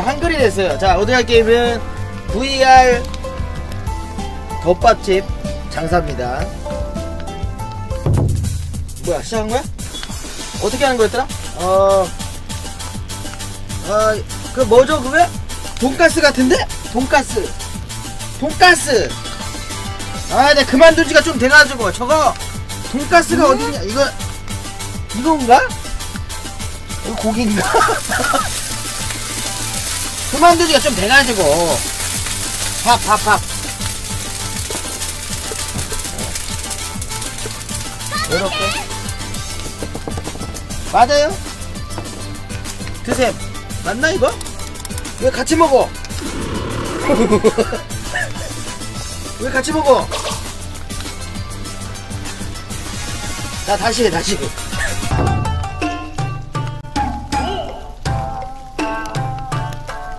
한글이 됐어요. 자, 오늘 할 게임은 VR 덮밥집 장사입니다. 뭐야, 시작한 거야? 어떻게 하는 거였더라? 그 뭐죠, 그게? 돈가스 같은데? 돈가스! 아, 내 그만둔지가 좀 돼가지고 저거 돈가스가 어디냐? 이건가? 이거 고기인가? 그만두기가 좀 돼가지고 밥 이렇게 맞아요? 드셈 맞나 이거? 왜 같이 먹어? 왜 같이 먹어? 나 다시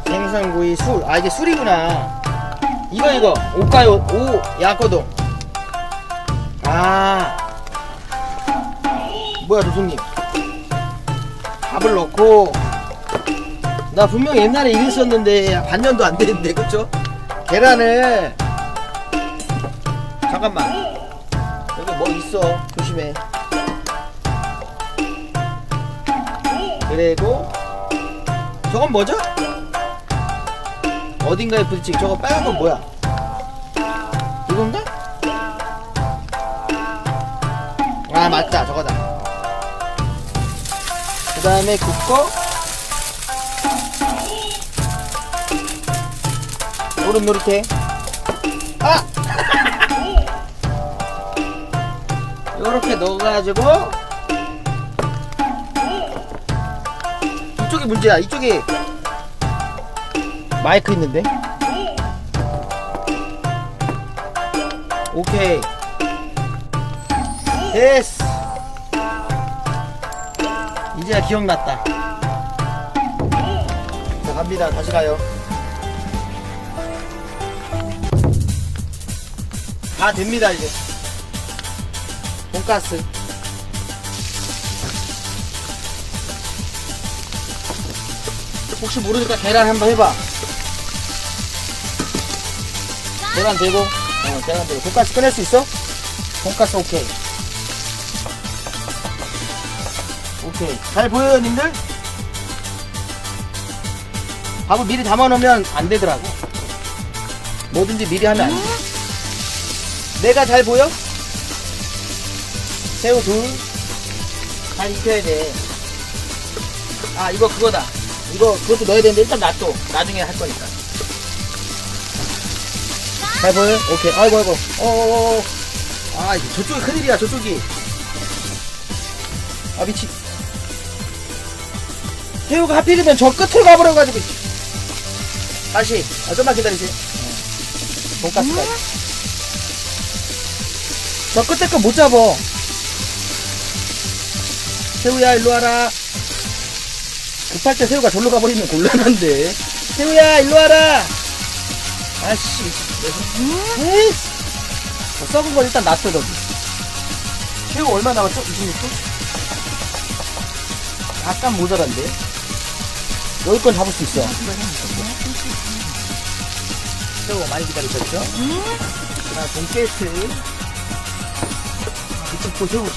생선구이 술. 아, 이게 술이구나. 이거 오까요. 오 야꼬동. 아 뭐야 도손님, 밥을 넣고. 나 분명 옛날에 이걸 썼는데 반년도 안 됐는데, 그쵸? 계란을, 잠깐만, 여기 뭐 있어, 조심해. 그리고 저건 뭐죠? 어딘가에 부딪히기. 저거 빨간 건 뭐야? 이건가? 아 맞다, 저거다. 그 다음에 굽고 노릇노릇해. 아! 요렇게 넣어가지고 이쪽이 문제야. 이쪽이 마이크 있는데? 오케이 됐어. 이제야 기억났다. 자, 갑니다. 다시 가요. 다 됩니다. 이제 돈가스. 혹시 모르니까 계란 한번 해봐. 계란 되고, 계란 되고. 돈가스 꺼낼 수 있어? 돈가스 오케이. 오케이. 잘 보여요, 님들? 밥을 미리 담아놓으면 안 되더라고. 뭐든지 미리 하면 안 돼. 내가 잘 보여? 새우 둘. 잘 익혀야 돼. 아, 이거 그거다. 이거, 그것도 넣어야 되는데, 일단 놔둬. 나중에 할 거니까. 잘 보여? 오케이. 아이고. 어어어. 아, 저쪽이 큰일이야, 저쪽이. 아, 미치. 새우가 하필이면 저 끝으로 가버려가지고. 다시. 아, 좀만 기다리세요. 돈가스까지. 저 끝에 거 못 잡어. 새우야 일로 와라. 급할 때 새우가 절로 가버리면 곤란한데. 새우야 일로 와라. 아씨. 저 썩은 건 일단 놔둬. 저기 새우 얼마 남았죠? 26분? 약간 모자란데. 여기 건 잡을 수 있어. 새우 많이 기다리셨죠? 그다음 돈케이스. 이쪽 보세요. 다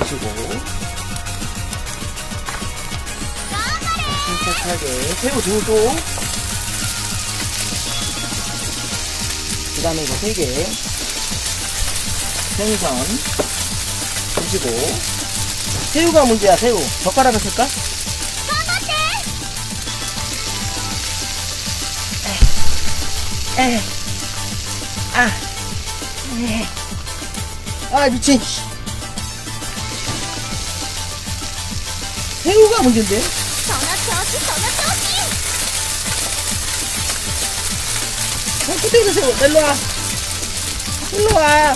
드시고. 침착하게. 새우 두고. 그 다음에 이거 3개. 생선. 드시고. 새우가 문제야, 새우. 젓가락을 쓸까? 미친. 새우가 문제인데? 끝에 있는 새우, 일로와. 일로와.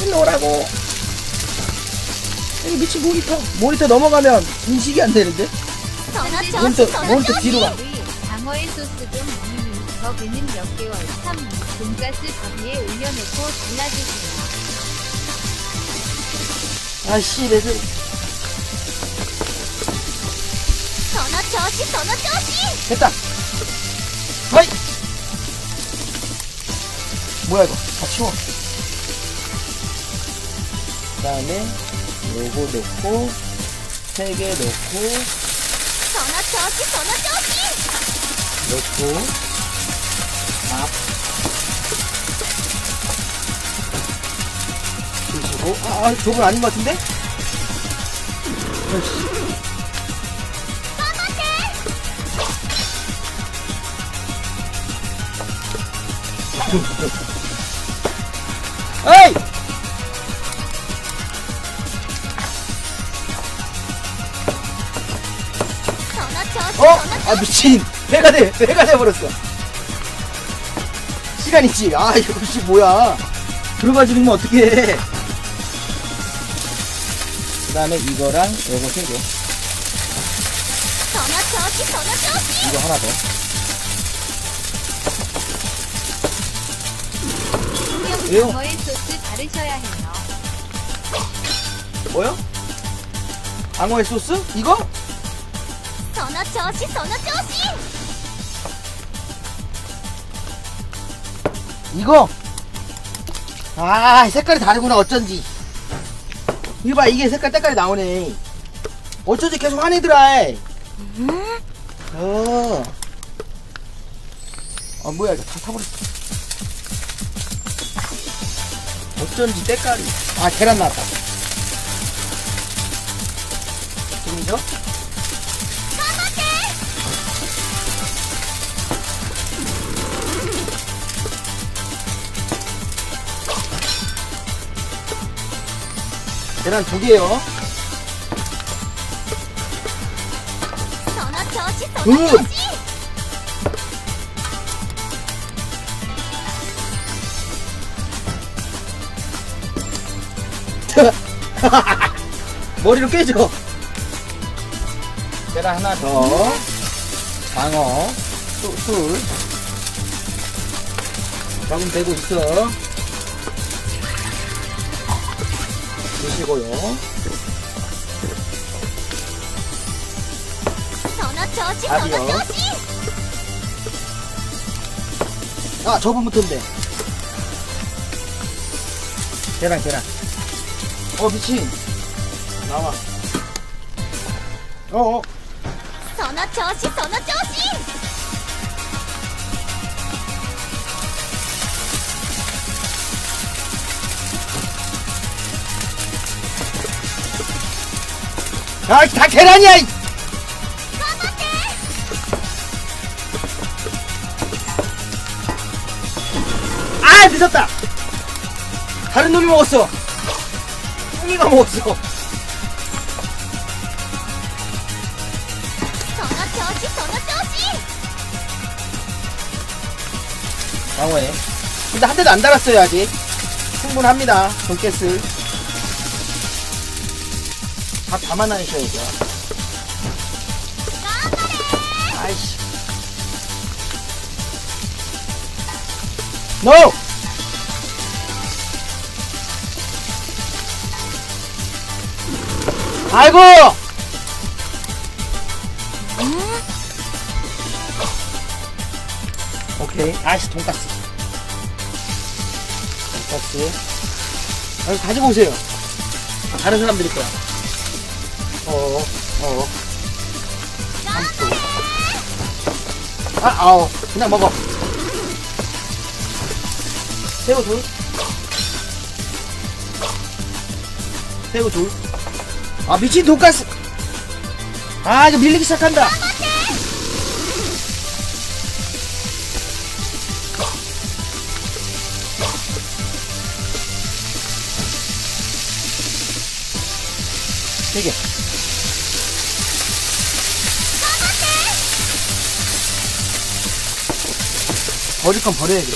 일로 오라고. 여기 미친 모니터. 모니터 넘어가면 인식이 안 되는데? 모니터 뒤로 가. 장어의 소스도 저기는 몇 개월 참 돈가스 밥 위에 올려놓고 잘라주세요. 아씨 레드. 전화 저시. 됐다. 하이. 뭐야 이거? 다 치워. 그다음에 요거 넣고 3개 넣고. 전화 저시. 넣고. 아. 어? 아, 저건 아닌 것 같은데? 에이! 어? 아, 미친! 배가 돼버렸어! 시간 있지? 아, 이거 혹시 뭐야? 들어가지는 건 어떻게 해? 그 다음에 이거랑 요거 3개 이거 하나 더 왜요? 뭐요? 방어의 소스? 이거? 이거? 아 색깔이 다르구나 어쩐지 이봐 이게 색깔 나오네. 어쩌지 계속 화내더라. 아 뭐야 이거 다 타버렸어. 어쩐지 때깔이. 아 계란 나왔다. 보이죠? 계란 2개요. 머리로 깨져. 계란 하나 더. 장어. 술. 방금 되고 있어. 드시고요. 아니요. 아 저번부터인데. 계란. 어 미친. 나와. 어어. 전화 조시. 아, 다 계란이야! 아, 늦었다! 다른 놈이 먹었어! 뚱이가 먹었어! 방어해. 근데 한 대도 안 달았어요, 아직. 충분합니다, 돈깨스. 다 담아놔야죠. 아이씨. 노! 아이고! 오케이. 아이씨, 돈가스. 아이고, 가지고 오세요. 아, 다른 사람 드릴 거야. 아우 그냥 먹어. 새우 둘. 아 미친 돈가스. 아 이거 밀리기 시작한다. 되게. 버릴 건 버려야 돼.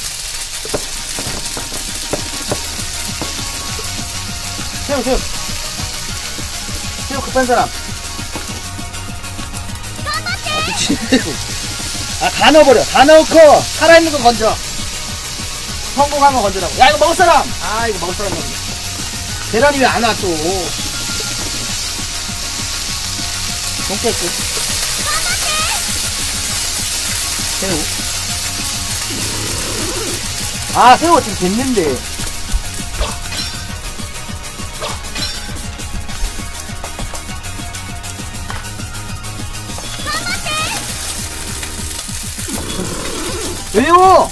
새우 급한 사람. 아, 미친. 아, 다 넣어버려. 다 넣고, 살아있는 건 건져. 성공하면 건져라고. 야, 이거 먹을 사람! 아, 이거 먹을 사람. 계란이 왜 안 와, 또. 똥꼬꼬 새우. 아 새우 지금 됐는데. 왜요?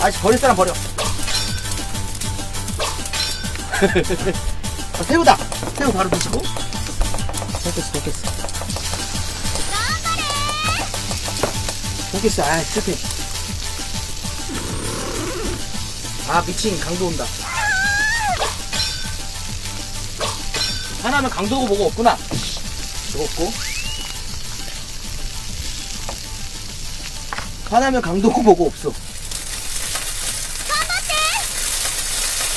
아이씨 버릴 사람 버려. 아, 새우다. 새우 바로 드시고. 도끼스 도끼스 도끼스. 아 실패. 아 미친 강도 온다. 하나는 강도고 뭐고 없구나. 이거 없고 하나면 강도고 뭐고 없어.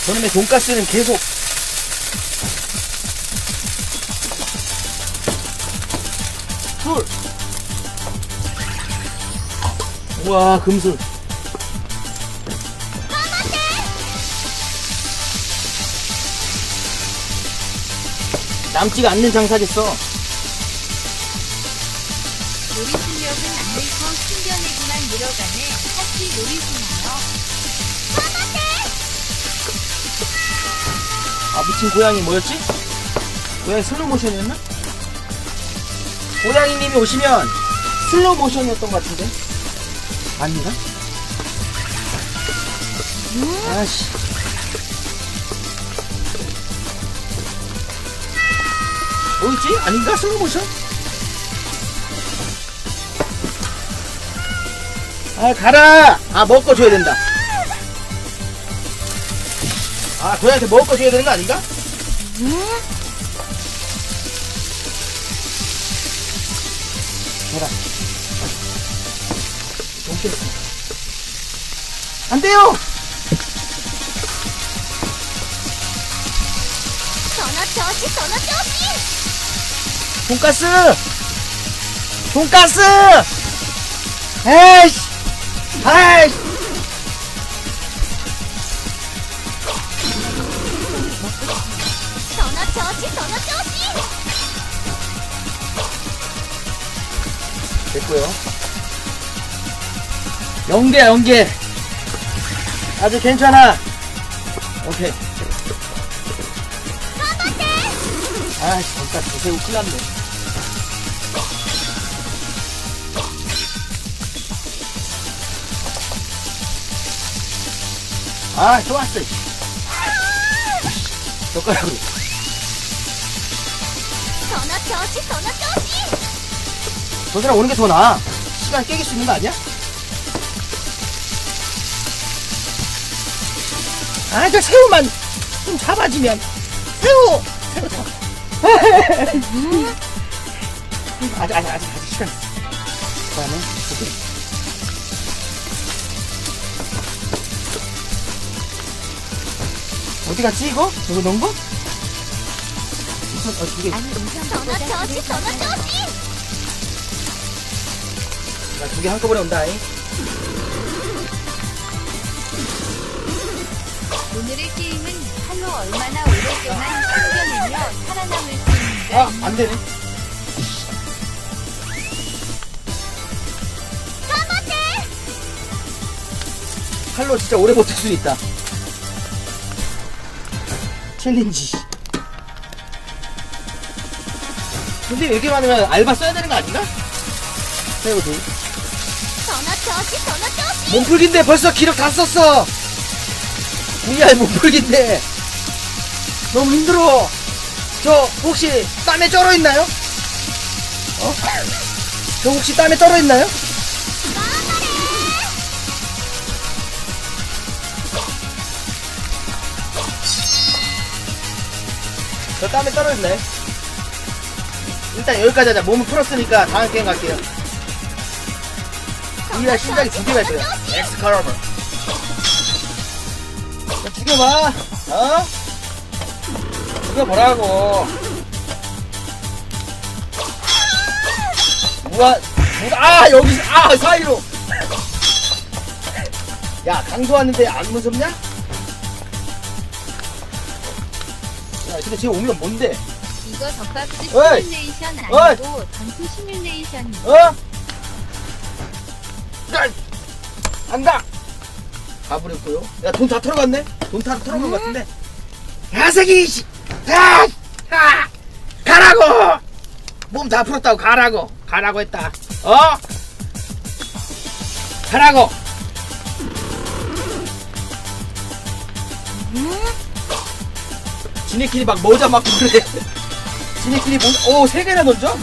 저놈의 돈가스는 계속. 술. 우와 금술. 남지가 않는 장사겠어. 요리 실력은 안 늘고 숨겨내기만 늘어가네. 같이 요리구나요. 아 미친 고양이 뭐였지? 고양이 슬로우모션이었나? 고양이님이 오시면 슬로우모션이었던 것 같은데? 아닌가? 아씨 뭐였지? 아닌가? 슬로우모션? 아 가라! 아 먹을 거 줘야 된다. 아, 고양이한테 먹을 거 줘야 되는 거 아닌가? 해라. 똥개였어. 안 돼요! 돈가스! 돈가스! 에이씨! 아이씨! 됐고요. 연계야 연계. 아주 괜찮아. 오케이. 아이씨 잠깐 새우 큰일났네. 아 좋았어. 젓가락으로. 저 사람 오는 게 더 나아. 시간 깨길 수 있는 거 아니야? 아, 저 새우만 좀 잡아주면. 새우! 새우 잡아. 아직 시간 있어. 그 다음에, 저기. 어디 갔지, 이거? 저거 넣은 거? 나 두 개 한꺼번에 온다잉. 오늘의 게임은 팔로 얼마나 오랫동안 숨겨내며 살아남을 수 있는가. 아 안되네. 팔로 진짜 오래 버틸 수 있다. 챌린지. 근데 이렇게 많으면 알바 써야 되는 거 아닌가? 새우도 몸풀기인데 벌써 기력 다 썼어. VR 몸풀기인데 너무 힘들어. 저 혹시 땀에 쩔어 있나요? 어? 저 혹시 땀에 떨어 있나요? 저 땀에 떨어 있나요? 일단 여기까지 하자. 몸을 풀었으니까 다음 게임 갈게요. 이날 심장이 두 개가 있어요. 엑스칼리버. 죽여봐. 어? 죽여보라고. 우와. 아 여기서 아 사이로. 야 강도 왔는데 안 무섭냐? 야 근데 쟤 오면 뭔데? 이거 덮밥집 시뮬레이션 아니고 전투 시뮬레이션이야. 어? 간다! 가버렸고요. 야, 돈 다 털어갔네? 돈 다 털어간 것 같은데? 야새끼! 야! 야! 가라고! 몸 다 풀었다고 가라고! 가라고 했다. 어? 가라고! 지네끼리 막 모자 막 그래. 지네끼리 모자, 오, 3개나 던져?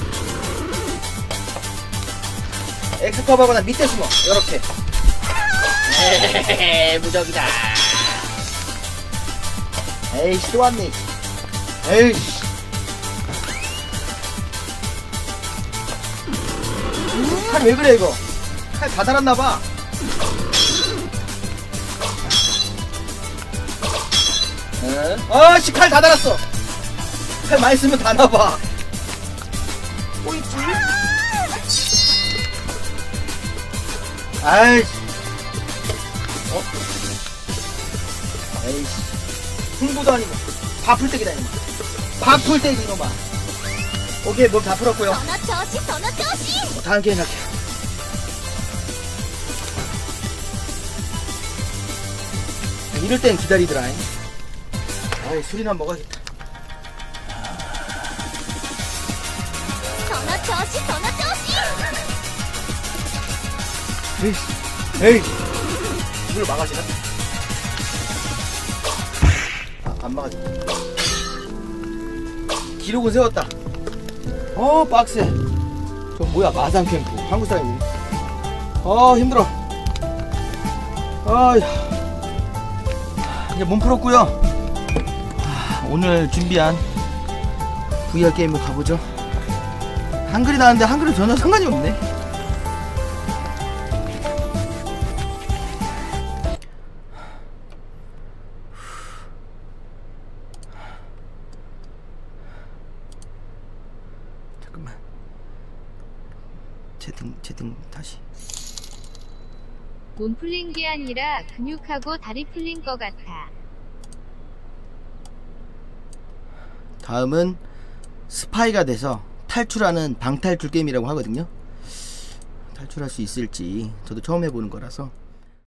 엑스 커버하거나 밑에 숨어. 요렇게. 에헤헤헤, 무적이다. 에이씨, 또 왔네. 에이씨. 칼 왜 그래, 이거? 칼 다 달았나봐. 아씨, 칼 다 달았어. 칼 많이 쓰면 다 나봐. 오이, 둘? 아이씨. 어? 에이씨. 흥부도 아니고, 밥풀떼기다, 이놈아. 밥풀떼기, 이놈아. 오케이, 몸 다 풀었고요. 다음 게임 할게. 이럴 땐 기다리더라잉. 아이, 술이나 먹어야겠다. 에이, 에이, 이걸 막아지나? 아, 안 막아져. 기록은 세웠다. 어, 빡세. 저 뭐야, 마산 캠프. 한국 사람이네. 어, 힘들어. 아, 이제 몸 풀었고요. 오늘 준비한 VR 게임을 가보죠. 한글이 나왔는데 한글은 전혀 상관이 없네. 잠깐만. 재등 다시. 몸 풀린 게 아니라 근육하고 다리 풀린 것 같아. 다음은 스파이가 돼서 탈출하는 방탈출 게임이라고 하거든요. 탈출할 수 있을지 저도 처음 해보는 거라서.